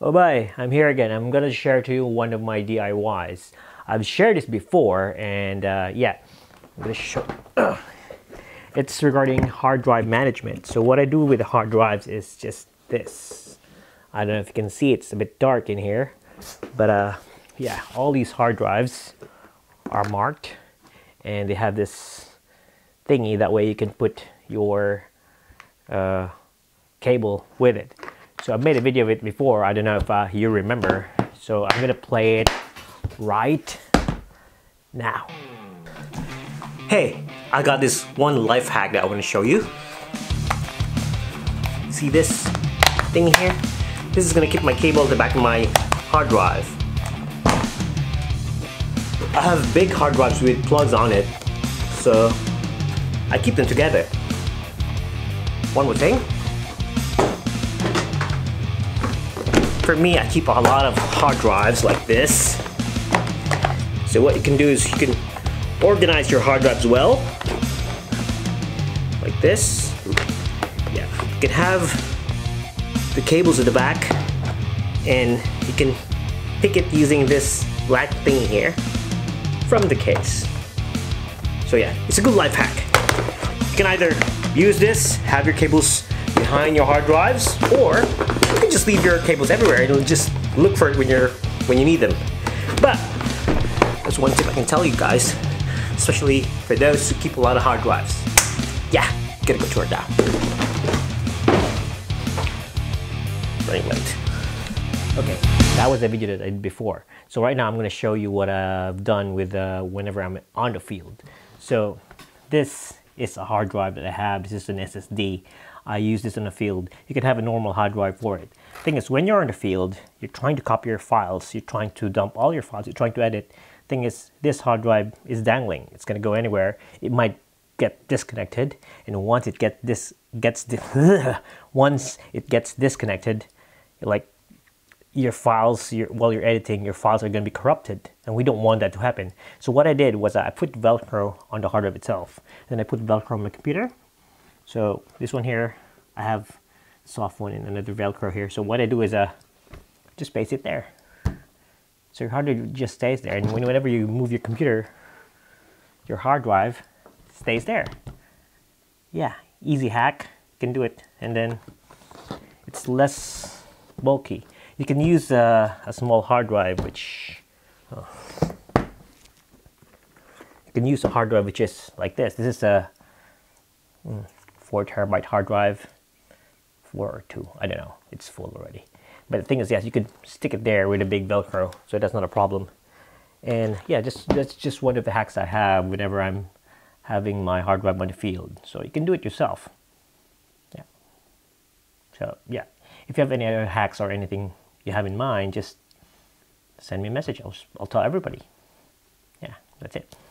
Oh bye, I'm here again. I'm gonna share to you one of my DIYs. I've shared this before, and yeah, I'm gonna show. It's regarding hard drive management. So what I do with the hard drives is just this. I don't know if you can see, it's a bit dark in here, but yeah, all these hard drives are marked, and they have this thingy. That way you can put your cable with it. So I've made a video of it before. I don't know if you remember. So I'm gonna play it right now. Hey, I got this one life hack that I want to show you. See this thing here? This is gonna keep my cable at the back of my hard drive. I have big hard drives with plugs on it, so I keep them together. One more thing. For me, I keep a lot of hard drives like this. So what you can do is you can organize your hard drives well, like this. Yeah, you can have the cables at the back, and you can pick it using this black thing here from the case. So yeah, it's a good life hack. You can either use this, have your cables behind your hard drives, or you can just leave your cables everywhere. It'll just look for it when you need them. But that's one tip I can tell you guys, especially for those who keep a lot of hard drives. Yeah, gotta go to it now. Running late. Okay, that was the video that I did before. So right now I'm gonna show you what I've done with whenever I'm on the field. So this is a hard drive that I have. This is an SSD. I use this in the field. You can have a normal hard drive for it. Thing is, when you're on the field, you're trying to copy your files, you're trying to dump all your files, you're trying to edit. Thing is, this hard drive is dangling. It's gonna go anywhere. It might get disconnected, and once it gets disconnected, like your files, while you're editing, your files are gonna be corrupted, and we don't want that to happen. So what I did was I put Velcro on the hard drive itself, and I put Velcro on my computer. So this one here, I have a soft one and another Velcro here. So what I do is just paste it there. So your hard drive just stays there. And whenever you move your computer, your hard drive stays there. Yeah, easy hack, you can do it. And then it's less bulky. You can use a small hard drive, which, you can use a hard drive which is like this. This is a 4 terabyte hard drive, 4 or 2, I don't know, it's full already. But the thing is, yes, you could stick it there with a big Velcro, so that's not a problem. And yeah, that's just one of the hacks I have whenever I'm having my hard drive on the field. So you can do it yourself. Yeah. So yeah, if you have any other hacks or anything you have in mind, just send me a message. I'll tell everybody. Yeah, that's it.